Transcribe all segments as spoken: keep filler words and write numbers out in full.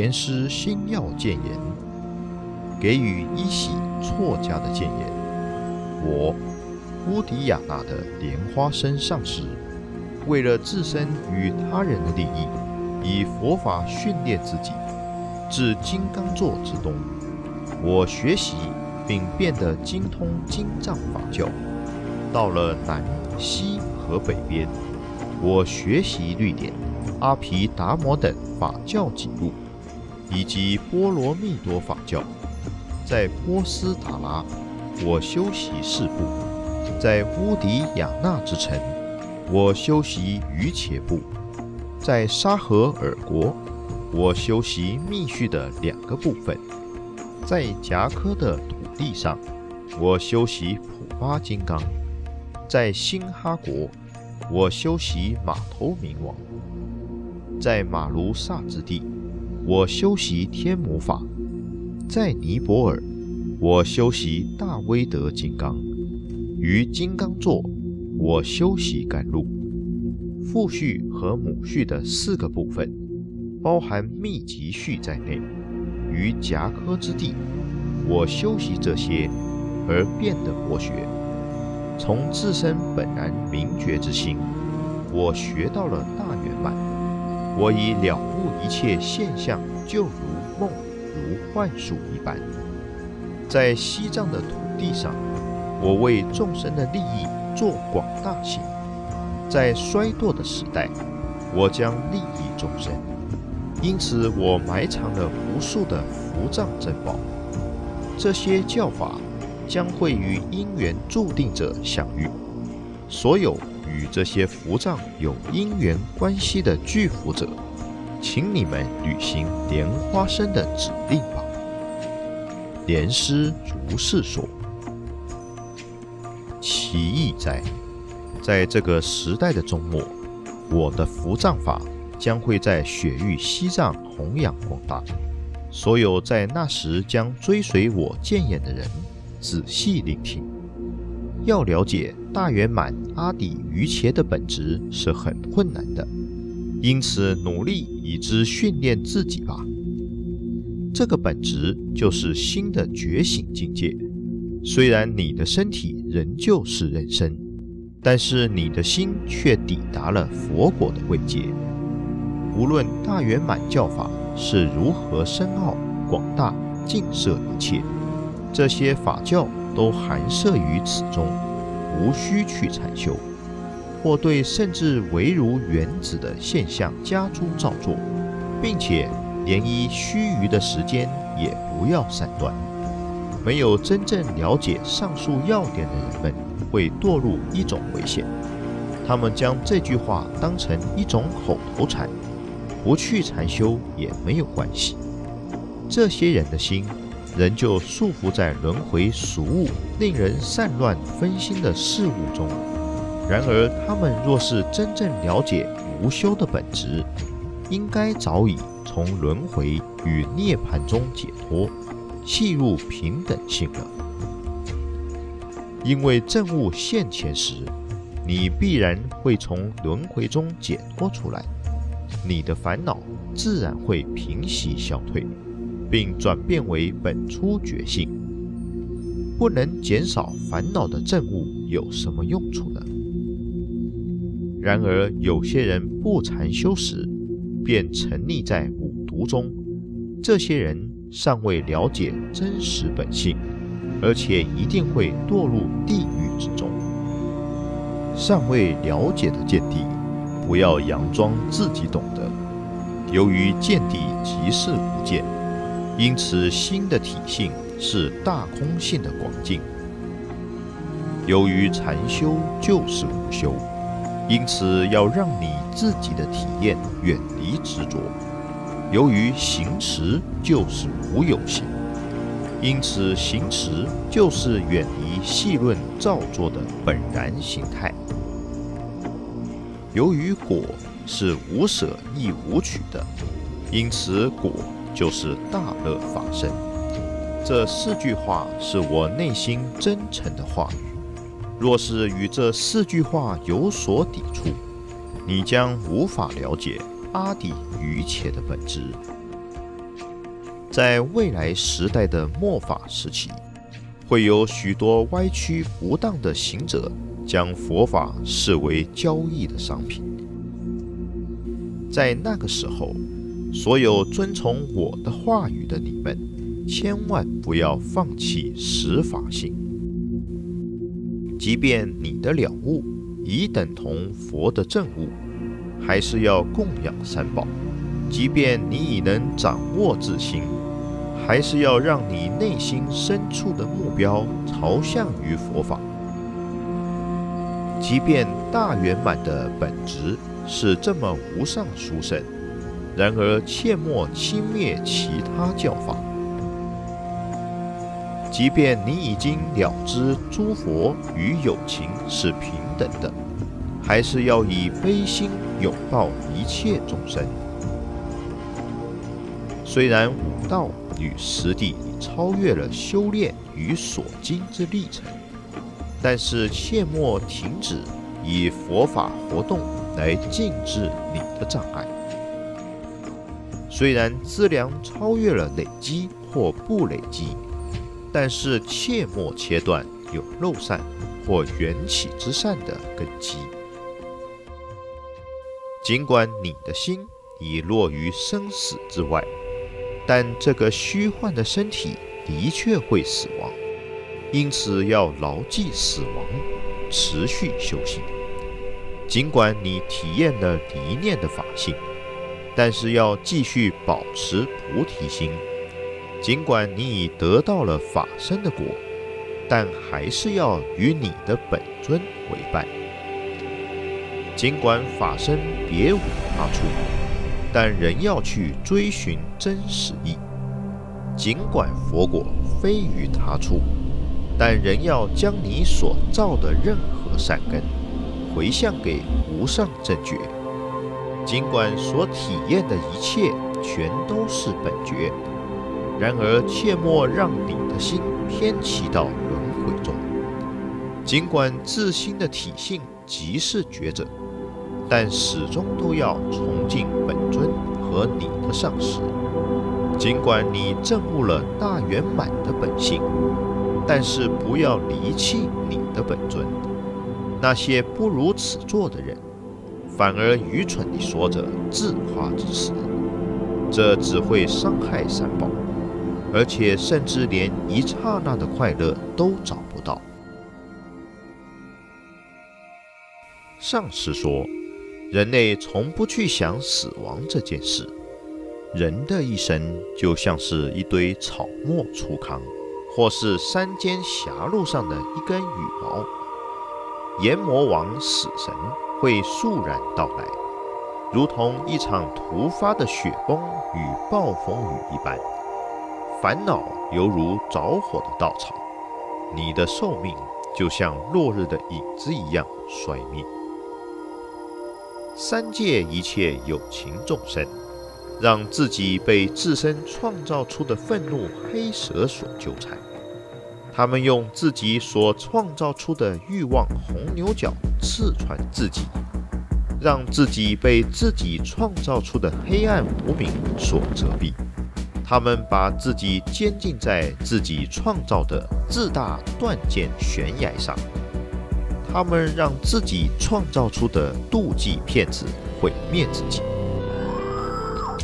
严师新要谏言，给予依喜错家的谏言。我乌迪亚纳的莲花生上师，为了自身与他人的利益，以佛法训练自己，至金刚座之东。我学习并变得精通经藏法教。到了南、西和北边，我学习律典、阿毗达摩等法教几录，以及波罗蜜多法教。在波斯塔拉，我修习四部；在乌迪亚纳之城，我修习瑜伽部；在沙和尔国，我修习密续的两个部分；在夹科的土地上，我修习普巴金刚。在新哈国，我修习马头明王；在马卢萨之地，我修习天魔法；在尼泊尔，我修习大威德金刚；于金刚座，我修习甘露。父序和母序的四个部分，包含密集序在内，于夹科之地，我修习这些，而变得博学。从自身本然明觉之心，我学到了大圆满。我已了悟一切现象，就如梦如幻术一般。在西藏的土地上，我为众生的利益做广大行。在衰堕的时代，我将利益众生，因此我埋藏了无数的伏藏珍宝。这些教法将会与因缘注定者相遇。所有与这些伏藏有因缘关系的具福者，请你们履行莲花生的指令吧。莲师如是说。其义哉，在这个时代的终末，我的伏藏法将会在雪域西藏弘扬广大。所有在那时将追随我谏言的人，仔细聆听。要了解大圆满阿底瑜伽的本质是很困难的，因此努力以之训练自己吧。这个本质就是新的觉醒境界。虽然你的身体仍旧是人身，但是你的心却抵达了佛果的位阶。无论大圆满教法是如何深奥广大，尽摄一切，这些法教都含摄于此中，无需去禅修，或对甚至微如原子的现象加诸造作，并且连一须臾的时间也不要散断。没有真正了解上述要点的人们会堕入一种危险，他们将这句话当成一种口头禅，不去禅修也没有关系。这些人的心仍旧束缚在轮回俗物、令人散乱分心的事物中。然而他们若是真正了解无修的本质，应该早已从轮回与涅槃中解脱，契入平等性了。因为证悟现前时，你必然会从轮回中解脱出来，你的烦恼自然会平息消退，并转变为本初觉性。不能减少烦恼的证悟有什么用处呢？然而有些人不禅修时便沉溺在五毒中，这些人尚未了解真实本性，而且一定会堕入地狱之中。尚未了解的见地，不要佯装自己懂得。由于见地即是无见，因此心的体性是大空性的广境。由于禅修就是无修，因此要让你自己的体验远离执着。由于行持就是无有行，因此行持就是远离细论造作的本然形态。由于果是无舍亦无取的，因此果就是大乐法身。这四句话是我内心真诚的话语。若是与这四句话有所抵触，你将无法了解阿底瑜伽的本质。在未来时代的末法时期，会有许多歪曲不当的行者将佛法视为交易的商品。在那个时候，所有遵从我的话语的你们，千万不要放弃实法性。即便你的了悟已等同佛的正悟，还是要供养三宝；即便你已能掌握自心，还是要让你内心深处的目标朝向于佛法。即便大圆满的本质是这么无上殊胜，然而切莫轻蔑其他教法。即便你已经了知诸佛与有情是平等的，还是要以悲心拥抱一切众生。虽然悟道与实地已超越了修炼与所经之历程，但是切莫停止以佛法活动来禁止你的障碍。虽然资粮超越了累积或不累积，但是切莫切断有漏善或缘起之善的根基。尽管你的心已落于生死之外，但这个虚幻的身体的确会死亡，因此要牢记死亡，持续修行。尽管你体验了离念的法性，但是要继续保持菩提心。尽管你已得到了法身的果，但还是要与你的本尊为伴。尽管法身别无他处，但仍要去追寻真实义。尽管佛果非于他处，但仍要将你所造的任何善根回向给无上正觉。尽管所体验的一切全都是本觉，然而切莫让你的心偏弃到轮回中。尽管自心的体性即是觉者，但始终都要崇敬本尊和你的上师。尽管你证悟了大圆满的本性，但是不要离弃你的本尊。那些不如此做的人，反而愚蠢地说着自夸之词，这只会伤害三宝。而且甚至连一刹那的快乐都找不到。上师说，人类从不去想死亡这件事。人的一生就像是一堆草木粗糠，或是山间狭路上的一根羽毛。阎魔王死神会肃然到来，如同一场突发的雪崩与暴风雨一般。烦恼犹如着火的稻草，你的寿命就像落日的影子一样衰灭。三界一切有情众生，让自己被自身创造出的愤怒黑蛇所纠缠，他们用自己所创造出的欲望红牛角刺穿自己，让自己被自己创造出的黑暗无明所遮蔽。他们把自己监禁在自己创造的自大断剑悬崖上，他们让自己创造出的妒忌骗子毁灭自己。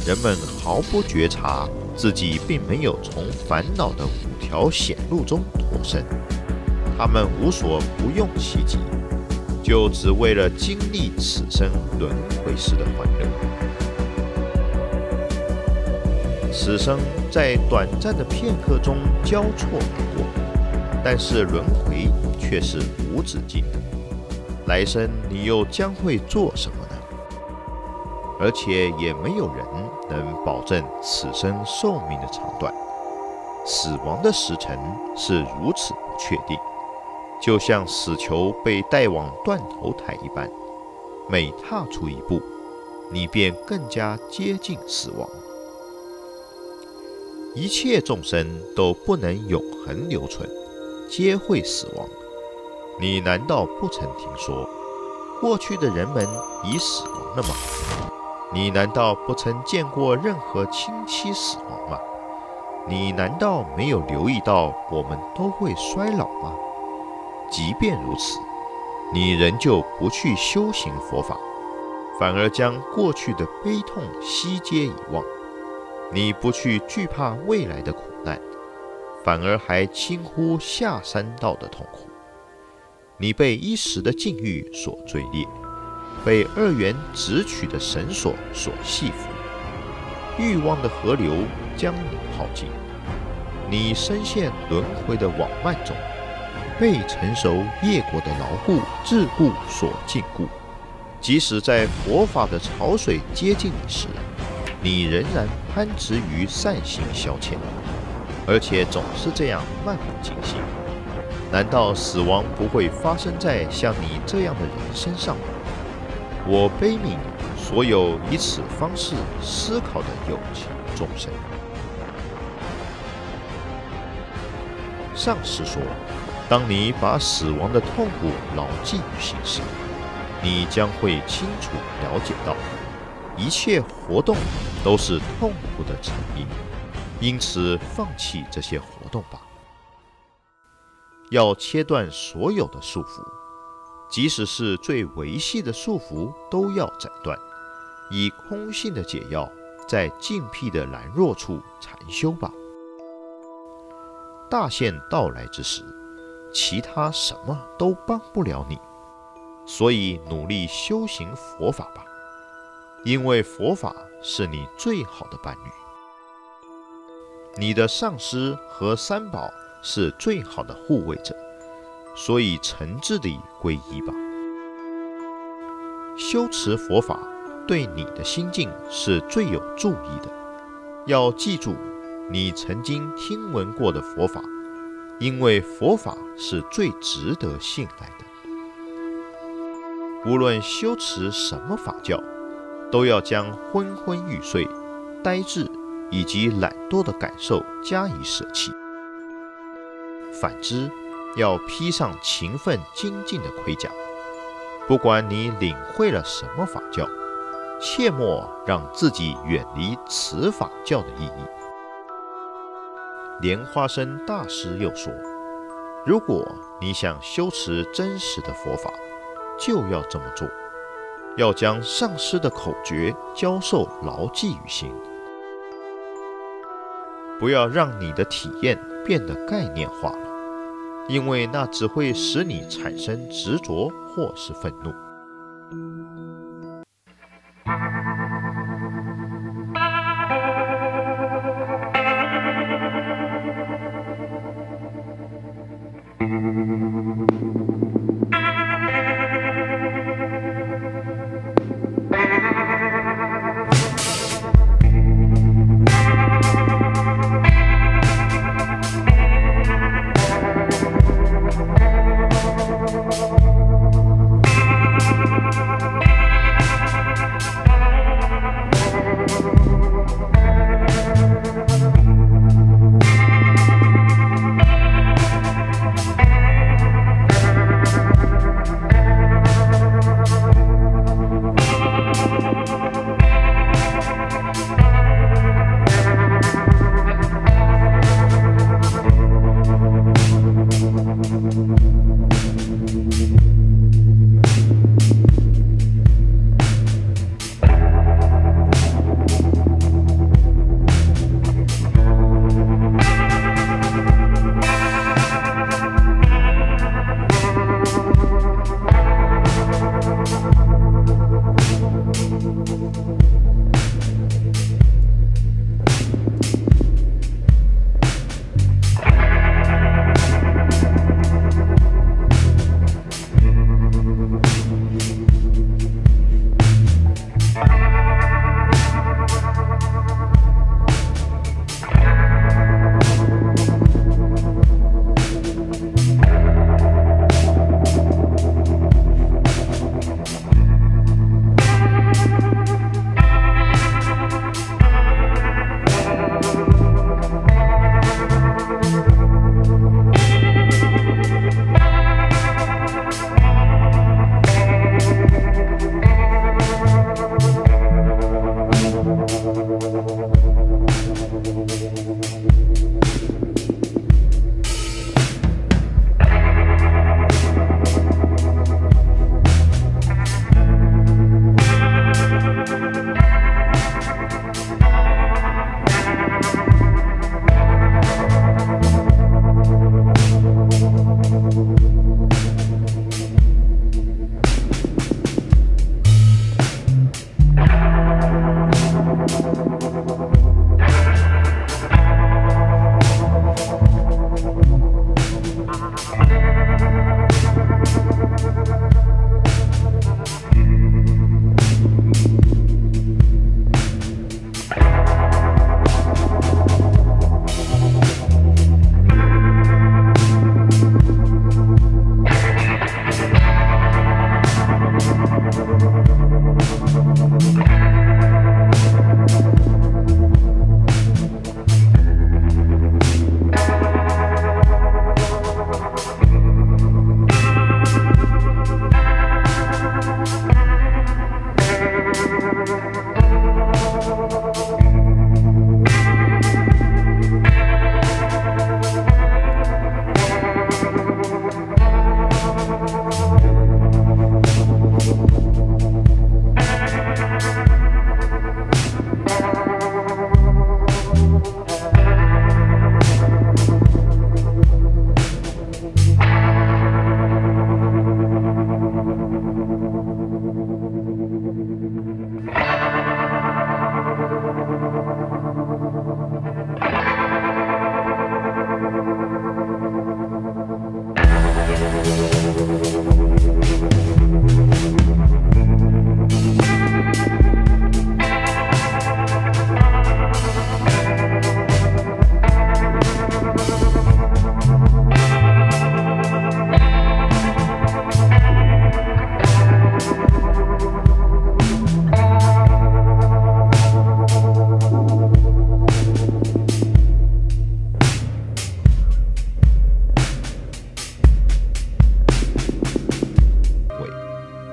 人们毫不觉察自己并没有从烦恼的五条险路中脱身，他们无所不用其极，就只为了经历此生轮回时的欢乐。此生在短暂的片刻中交错而过，但是轮回却是无止境的。来生你又将会做什么呢？而且也没有人能保证此生寿命的长短。死亡的时辰是如此不确定，就像死囚被带往断头台一般，每踏出一步，你便更加接近死亡。一切众生都不能永恒留存，皆会死亡。你难道不曾听说，过去的人们已死亡了吗？你难道不曾见过任何亲戚死亡吗？你难道没有留意到我们都会衰老吗？即便如此，你仍旧不去修行佛法，反而将过去的悲痛悉皆遗忘。你不去惧怕未来的苦难，反而还轻忽下三道的痛苦。你被一时的境遇所追猎，被二元直取的绳索所系缚，欲望的河流将你耗尽，你深陷轮回的网幔中，被成熟业果的牢固桎梏所禁锢。即使在佛法的潮水接近你时，你仍然攀执于善行消遣，而且总是这样漫不经心。难道死亡不会发生在像你这样的人身上吗？我悲悯你所有以此方式思考的有情众生。上师说，当你把死亡的痛苦牢记于心时，你将会清楚了解到，一切活动都是痛苦的成因，因此放弃这些活动吧。要切断所有的束缚，即使是最维系的束缚都要斩断，以空性的解药，在静僻的兰若处禅修吧。大限到来之时，其他什么都帮不了你，所以努力修行佛法吧，因为佛法是你最好的伴侣。你的上师和三宝是最好的护卫者，所以诚挚地皈依吧。修持佛法对你的心境是最有助益的。要记住你曾经听闻过的佛法，因为佛法是最值得信赖的。无论修持什么法教，都要将昏昏欲睡、呆滞以及懒惰的感受加以舍弃。反之，要披上勤奋精进的盔甲。不管你领会了什么法教，切莫让自己远离此法教的意义。莲花生大师又说，如果你想修持真实的佛法，就要这么做，要将上师的口诀教授牢记于心，不要让你的体验变得概念化了，因为那只会使你产生执着或是愤怒。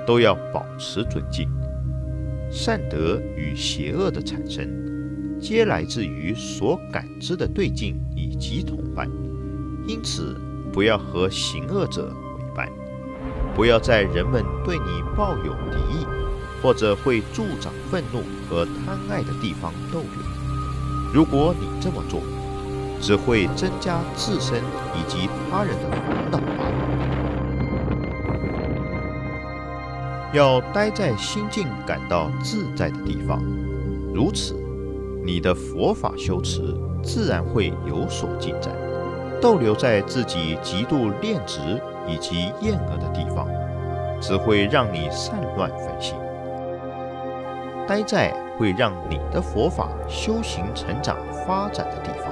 都要保持尊敬。善德与邪恶的产生，皆来自于所感知的对境以及同伴，因此不要和行恶者为伴，不要在人们对你抱有敌意或者会助长愤怒和贪爱的地方逗留。如果你这么做，只会增加自身以及他人的烦恼。要待在心境感到自在的地方，如此，你的佛法修持自然会有所进展。逗留在自己极度恋执以及厌恶的地方，只会让你散乱分心。待在会让你的佛法修行成长发展的地方。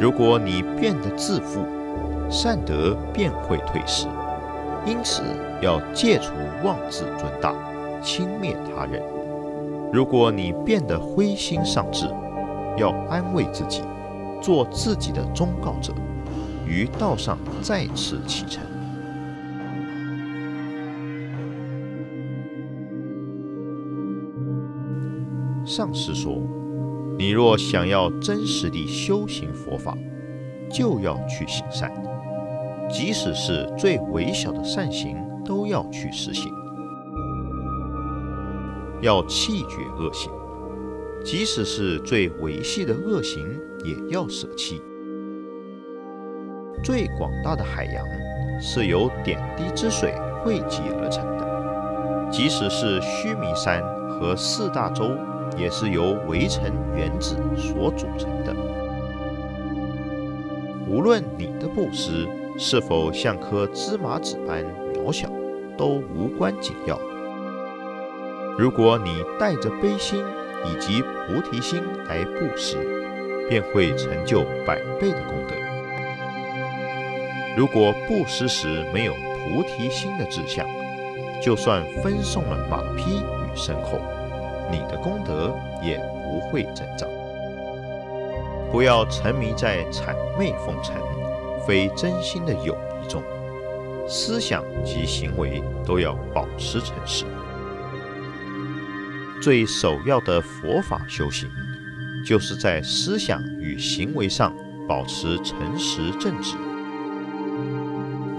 如果你变得自负，善德便会退失。因此，要戒除妄自尊大、轻蔑他人。如果你变得灰心丧志，要安慰自己，做自己的忠告者，于道上再次启程。上师说：“你若想要真实地修行佛法，就要去行善，即使是最微小的善行，都要去实行。要弃绝恶行，即使是最微细的恶行，也要舍弃。最广大的海洋是由点滴之水汇集而成的，即使是须弥山和四大洲。”也是由微尘原子所组成的。无论你的布施是否像颗芝麻籽般渺小，都无关紧要。如果你带着悲心以及菩提心来布施，便会成就百倍的功德。如果布施时没有菩提心的志向，就算分送了马匹与牲口，你的功德也不会增长。不要沉迷在谄媚奉承、非真心的友谊中，思想及行为都要保持诚实。最首要的佛法修行，就是在思想与行为上保持诚实正直。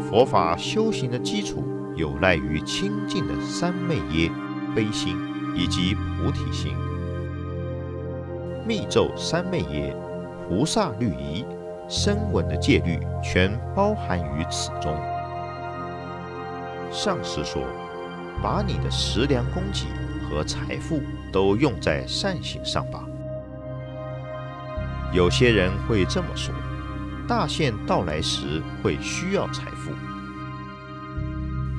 佛法修行的基础有赖于清净的三昧耶、悲心以及菩提心。密咒三昧耶、菩萨律仪、声闻的戒律全包含于此中。上师说，把你的食粮供给和财富都用在善行上吧。有些人会这么说，大限到来时会需要财富。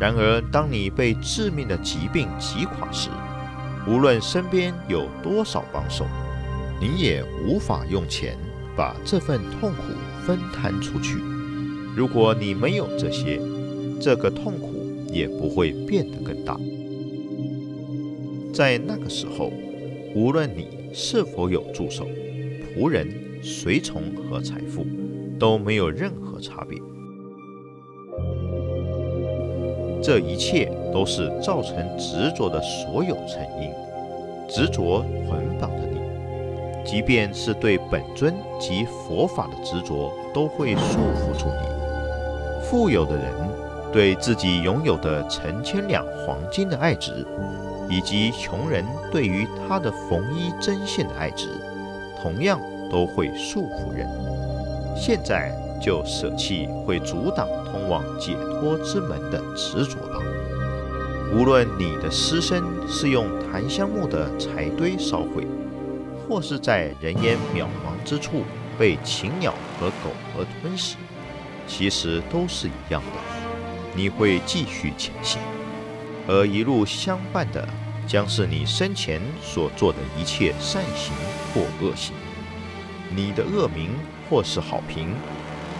然而，当你被致命的疾病击垮时，无论身边有多少帮手，你也无法用钱把这份痛苦分摊出去。如果你没有这些，这个痛苦也不会变得更大。在那个时候，无论你是否有助手、仆人、随从和财富，都没有任何差别。这一切都是造成执着的所有成因，执着捆绑着你，即便是对本尊及佛法的执着，都会束缚住你。富有的人对自己拥有的成千两黄金的爱执，以及穷人对于他的缝衣针线的爱执，同样都会束缚人。现在就舍弃会阻挡通往解脱之门的执着吧。无论你的尸身是用檀香木的柴堆烧毁，或是在人烟渺茫之处被禽鸟和狗儿吞噬，其实都是一样的。你会继续前行，而一路相伴的将是你生前所做的一切善行或恶行，你的恶名或是好评。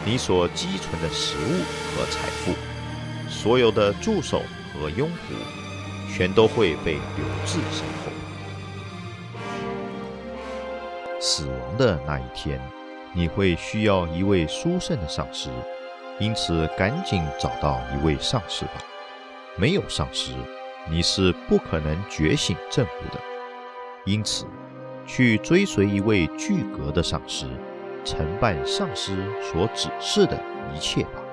你所积存的食物和财富，所有的助手和拥护，全都会被留置身后。死亡的那一天，你会需要一位殊胜的上师，因此赶紧找到一位上师吧。没有上师，你是不可能觉醒正悟的。因此，去追随一位具格的上师，承办上师所指示的一切吧。